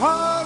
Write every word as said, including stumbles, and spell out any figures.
home.